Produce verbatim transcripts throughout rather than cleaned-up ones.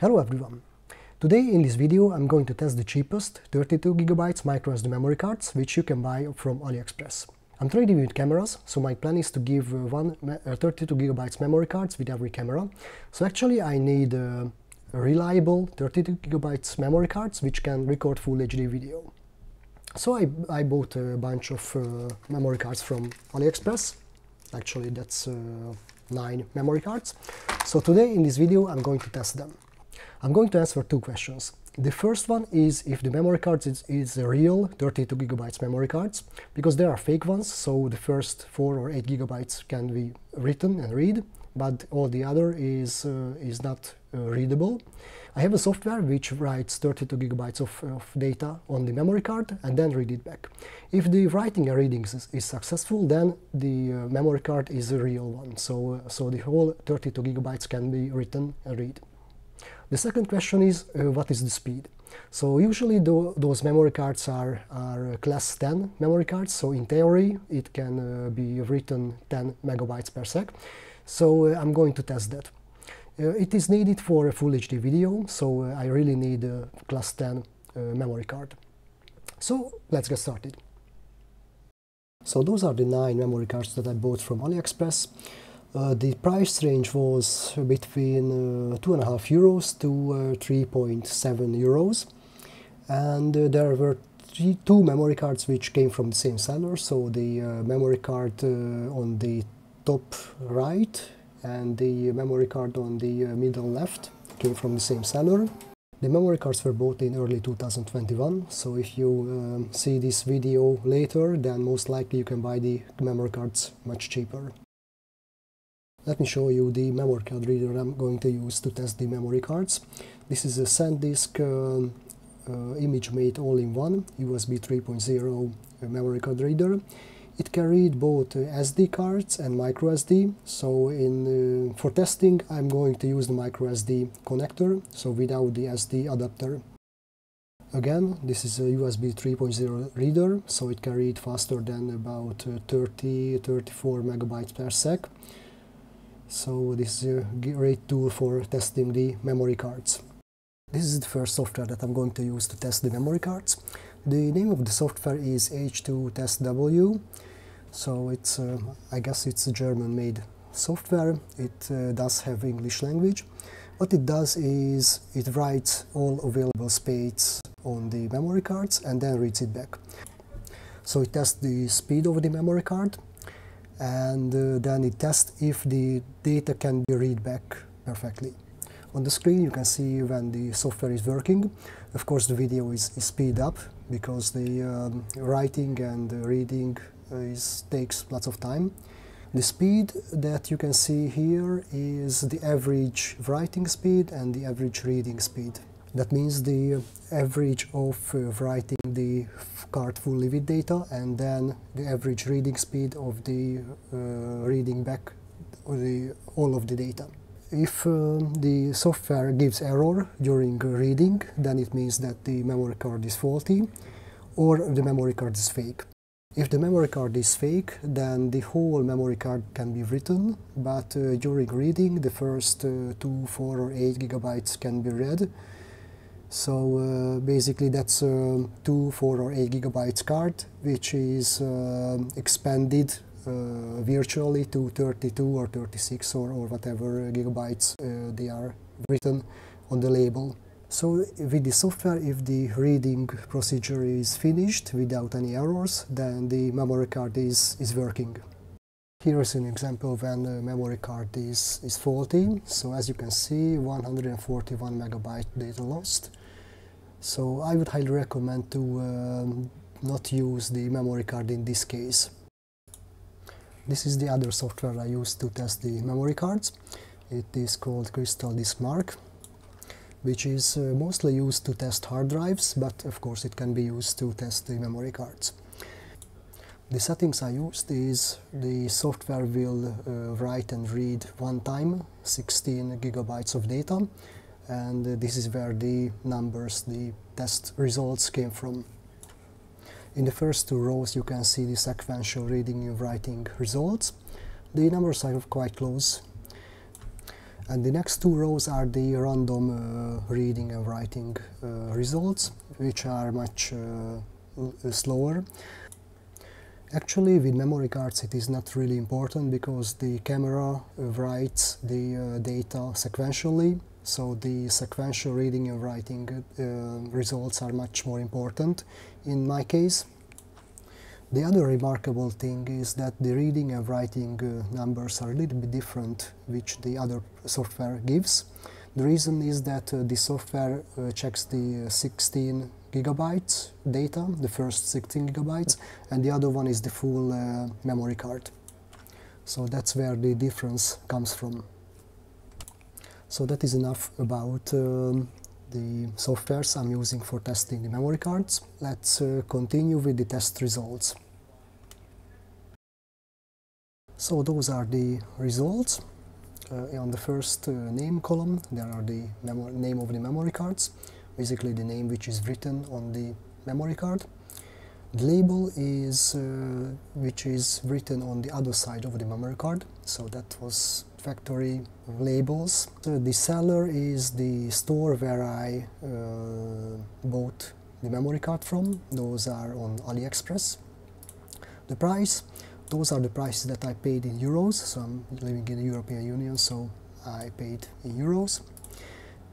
Hello everyone! Today in this video I'm going to test the cheapest thirty-two gigabyte microSD memory cards which you can buy from AliExpress. I'm trading with cameras, so my plan is to give one thirty-two gigabyte memory cards with every camera. So actually I need uh, reliable thirty-two gigabyte memory cards which can record full H D video. So I, I bought a bunch of uh, memory cards from AliExpress. Actually that's uh, nine memory cards. So today in this video I'm going to test them. I'm going to answer two questions. The first one is if the memory card is, is a real thirty-two gigabyte memory cards, because there are fake ones, so the first four or eight gigabytes can be written and read, but all the other is, uh, is not uh, readable. I have a software which writes thirty-two gigabytes of, of data on the memory card and then read it back. If the writing and reading is, is successful, then the uh, memory card is a real one, so, uh, so the whole thirty-two gigabytes can be written and read. The second question is uh, what is the speed? So usually th those memory cards are, are class ten memory cards, so in theory it can uh, be written ten megabytes per sec. So uh, I'm going to test that. Uh, it is needed for a full H D video, so uh, I really need a class ten uh, memory card. So let's get started. So those are the nine memory cards that I bought from AliExpress. Uh, the price range was between uh, two point five euros to uh, three point seven euros, and uh, there were three, two memory cards which came from the same seller, so the uh, memory card uh, on the top right and the memory card on the uh, middle left came from the same seller. The memory cards were bought in early two thousand twenty-one, so if you um, see this video later, then most likely you can buy the memory cards much cheaper. Let me show you the memory card reader I'm going to use to test the memory cards. This is a SanDisk uh, uh, ImageMate all-in-one U S B three point zero memory card reader. It can read both uh, S D cards and microSD, so in, uh, for testing I'm going to use the microSD connector, so without the S D adapter. Again, this is a U S B three point zero reader, so it can read faster than about uh, thirty to thirty-four megabytes per sec. So this is a great tool for testing the memory cards. This is the first software that I'm going to use to test the memory cards. The name of the software is H two test W. So it's, uh, I guess it's a German-made software. It uh, does have English language. What it does is it writes all available space on the memory cards and then reads it back. So it tests the speed of the memory card, and uh, then it tests if the data can be read back perfectly. On the screen you can see when the software is working. Of course the video is, is speed up because the um, writing and the reading uh, is, takes lots of time. The speed that you can see here is the average writing speed and the average reading speed. That means the average of uh, writing the card fully with data and then the average reading speed of the uh, reading back the, all of the data. If uh, the software gives error during reading, then it means that the memory card is faulty or the memory card is fake. If the memory card is fake, then the whole memory card can be written, but uh, during reading the first uh, two, four or eight gigabytes can be read. So uh, basically that's a two, four or eight gigabyte card which is uh, expanded uh, virtually to thirty-two or thirty-six or, or whatever gigabytes uh, they are written on the label. So with the software, if the reading procedure is finished without any errors, then the memory card is, is working. Here is an example when a memory card is, is faulty. So as you can see, one hundred forty-one megabyte data lost. So I would highly recommend to um, not use the memory card in this case. This is the other software I use to test the memory cards. It is called CrystalDiskMark, which is uh, mostly used to test hard drives, but of course it can be used to test the memory cards. The settings I used is the software will uh, write and read one time sixteen gigabytes of data, and uh, this is where the numbers, the test results came from. In the first two rows you can see the sequential reading and writing results. The numbers are quite close. And the next two rows are the random uh, reading and writing uh, results, which are much uh, slower. Actually, with memory cards it is not really important because the camera writes the uh, data sequentially, so the sequential reading and writing uh, results are much more important in my case. The other remarkable thing is that the reading and writing uh, numbers are a little bit different which the other software gives. The reason is that uh, the software uh, checks the uh, sixteen gigabytes data, the first sixteen gigabytes, and the other one is the full uh, memory card. So that's where the difference comes from. So that is enough about um, the softwares I'm using for testing the memory cards. Let's uh, continue with the test results. So those are the results. Uh, on the first uh, name column there are the name of the memory cards, basically the name which is written on the memory card. The label is, uh, which is written on the other side of the memory card, so that was factory labels. So the seller is the store where I uh, bought the memory card from. Those are on AliExpress. The price, those are the prices that I paid in euros, so I'm living in the European Union, so I paid in euros.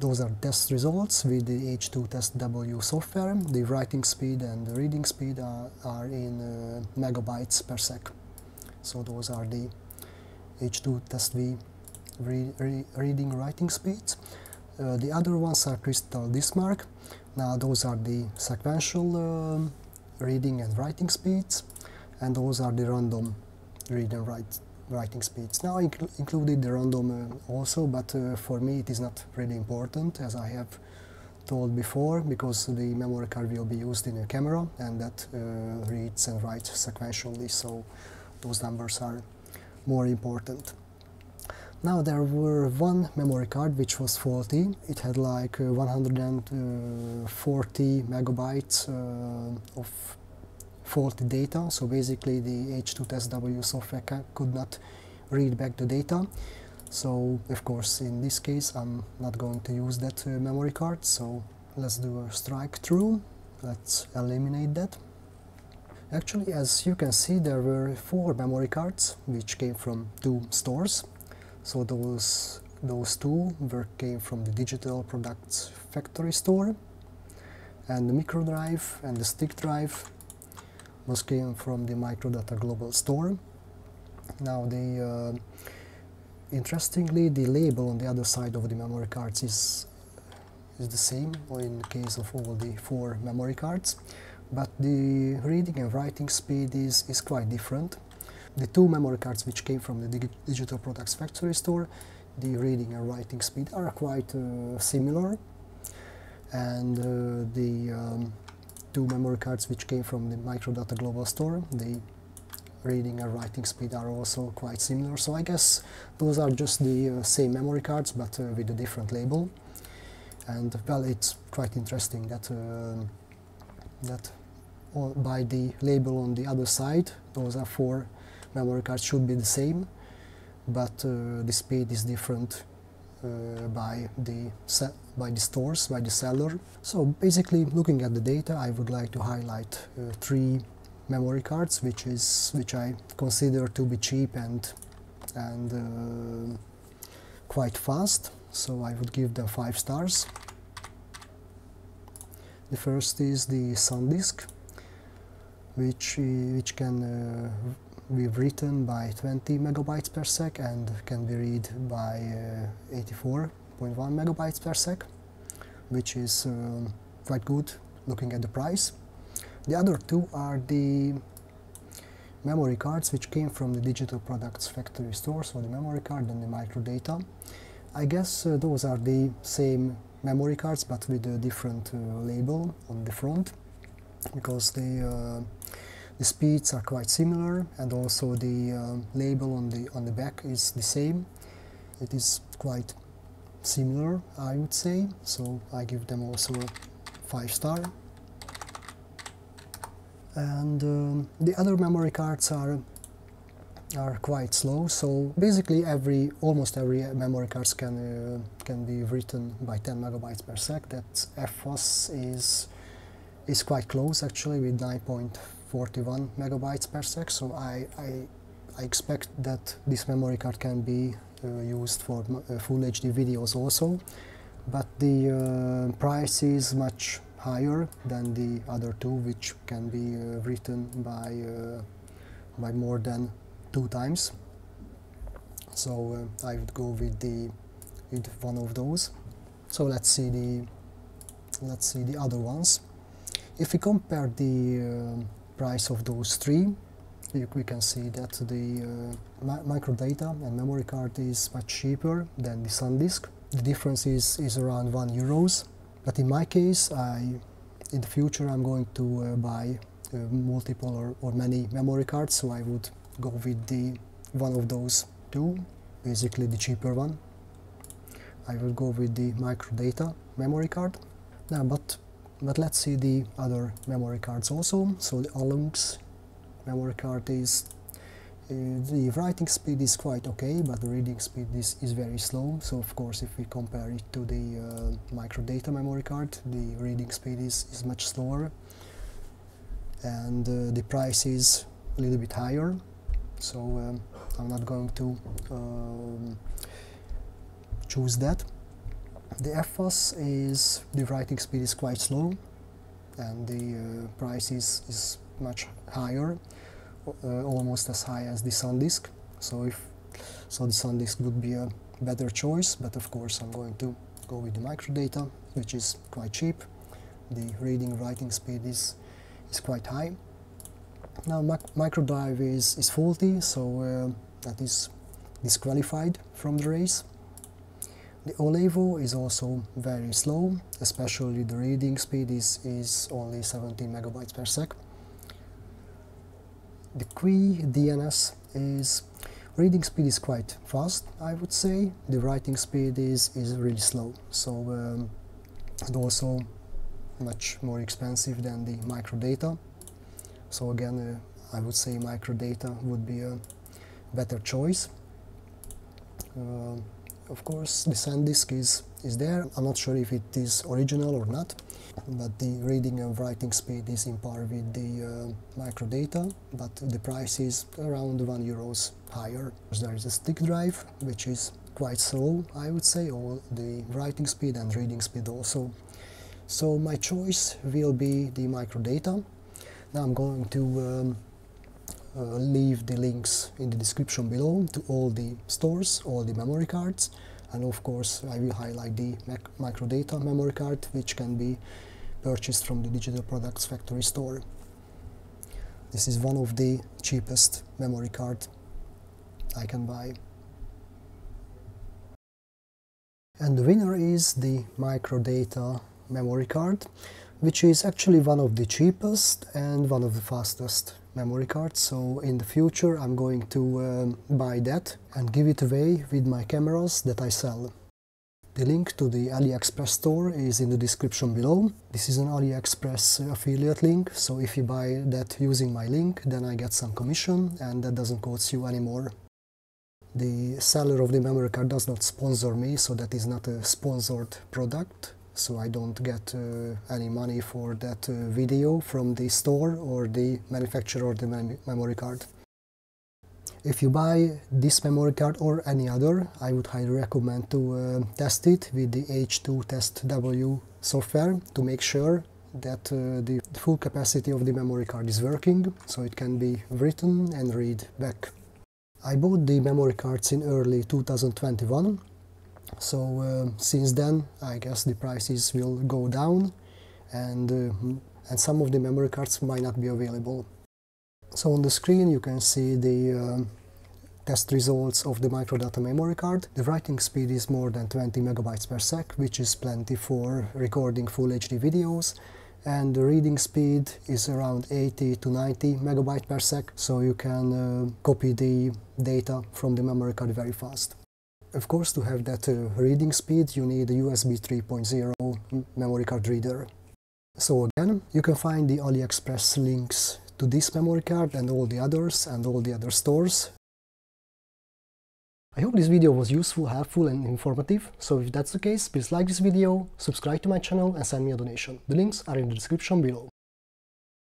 Those are test results with the H two test W software. The writing speed and the reading speed are, are in uh, megabytes per sec. So those are the H two test W re re reading writing speeds. Uh, the other ones are CrystalDiskMark. Now those are the sequential um, reading and writing speeds, and those are the random read and write writing speeds. Now I inc included the random uh, also, but uh, for me it is not really important, as I have told before, because the memory card will be used in a camera and that uh, reads and writes sequentially, so those numbers are more important. Now there were one memory card which was faulty. It had like uh, one hundred forty megabytes uh, of faulty data, so basically the H two test W software could not read back the data. So of course in this case I'm not going to use that uh, memory card, so let's do a strike through, let's eliminate that. Actually, as you can see, there were four memory cards which came from two stores, so those, those two were, came from the Digital Products Factory store, and the microDrive and the StickDrive was came from the Microdata Global store. Now, the, uh, interestingly, the label on the other side of the memory cards is, is the same in case of all the four memory cards, but the reading and writing speed is, is quite different. The two memory cards which came from the dig Digital Products Factory store, the reading and writing speed are quite uh, similar, and uh, the um, two memory cards which came from the Microdata Global store, the reading and writing speed are also quite similar, so I guess those are just the uh, same memory cards but uh, with a different label. And well, it's quite interesting that uh, that by the label on the other side, those are four memory cards should be the same, but uh, the speed is different uh, by the by the stores, by the seller. So basically, looking at the data, I would like to highlight uh, three memory cards, which is which I consider to be cheap and and uh, quite fast. So I would give them five stars. The first is the SanDisk, which, which can uh, be written by twenty megabytes per sec and can be read by uh, eighty-four point one megabytes per sec, which is uh, quite good looking at the price. The other two are the memory cards which came from the Digital Products Factory store, so the memory card and the microdata. I guess uh, those are the same memory cards but with a different uh, label on the front, because the, uh, the speeds are quite similar, and also the uh, label on the on the back is the same. It is quite similar, I would say, so I give them also a five star. And um, the other memory cards are are quite slow, so basically every almost every memory cards can uh, can be written by ten megabytes per sec. That Effas is is quite close actually with nine point four one megabytes per sec. So I, I I expect that this memory card can be uh, used for uh, full H D videos also, but the uh, price is much higher than the other two, which can be uh, written by uh, by more than two times. So uh, I would go with the with one of those. So let's see the let's see the other ones. If we compare the uh, price of those three, we can see that the uh, microdata and memory card is much cheaper than the SanDisk. The difference is, is around one euros, but in my case, I, in the future I'm going to uh, buy uh, multiple or, or many memory cards, so I would go with the one of those two, basically the cheaper one. I will go with the microdata memory card. Now, but, but let's see the other memory cards also. So the Alunx memory card is, uh, the writing speed is quite okay, but the reading speed is, is very slow. So of course, if we compare it to the uh, microdata memory card, the reading speed is, is much slower, and uh, the price is a little bit higher. So um, I'm not going to um, choose that. The Effas is, the writing speed is quite slow, and the uh, price is, is much higher, uh, almost as high as the SanDisk. So if so, the SanDisk would be a better choice, but of course I'm going to go with the microdata, which is quite cheap. The reading writing speed is is quite high. Now, Microdrive is, is faulty, so uh, that is disqualified from the race. The OLEVO is also very slow, especially the reading speed is, is only seventeen megabytes per sec. The Q I D N S is, reading speed is quite fast, I would say. The writing speed is, is really slow, so um, and also much more expensive than the microdata. So again, uh, I would say microdata would be a better choice. Uh, of course, the SanDisk is, is there. I'm not sure if it is original or not, but the reading and writing speed is in par with the uh, microdata, but the price is around one euros higher. There is a StickDrive, which is quite slow, I would say, all the writing speed and reading speed also. So my choice will be the microdata. Now I'm going to um, uh, leave the links in the description below to all the stores, all the memory cards, and of course I will highlight the microdata memory card, which can be purchased from the Digital Products Factory store. This is one of the cheapest memory cards I can buy. And the winner is the microdata memory card, which is actually one of the cheapest and one of the fastest memory cards. So in the future I'm going to um, buy that and give it away with my cameras that I sell. The link to the AliExpress store is in the description below. This is an AliExpress affiliate link, so if you buy that using my link, then I get some commission, and that doesn't cost you anymore. The seller of the memory card does not sponsor me, so that is not a sponsored product. So I don't get uh, any money for that uh, video from the store or the manufacturer or the mem memory card. If you buy this memory card or any other, I would highly recommend to uh, test it with the H two test W software to make sure that uh, the full capacity of the memory card is working, so it can be written and read back. I bought the memory cards in early two thousand twenty-one. So uh, since then, I guess the prices will go down, and uh, and some of the memory cards might not be available. So on the screen you can see the uh, test results of the microdata memory card. The writing speed is more than twenty megabytes per sec, which is plenty for recording full H D videos, and the reading speed is around eighty to ninety megabytes per sec, so you can uh, copy the data from the memory card very fast. Of course, to have that uh, reading speed, you need a U S B three point oh memory card reader. So again, you can find the AliExpress links to this memory card and all the others and all the other stores I hope this video was useful, helpful and informative, so if that's the case, please like this video, subscribe to my channel and send me a donation. The links are in the description below.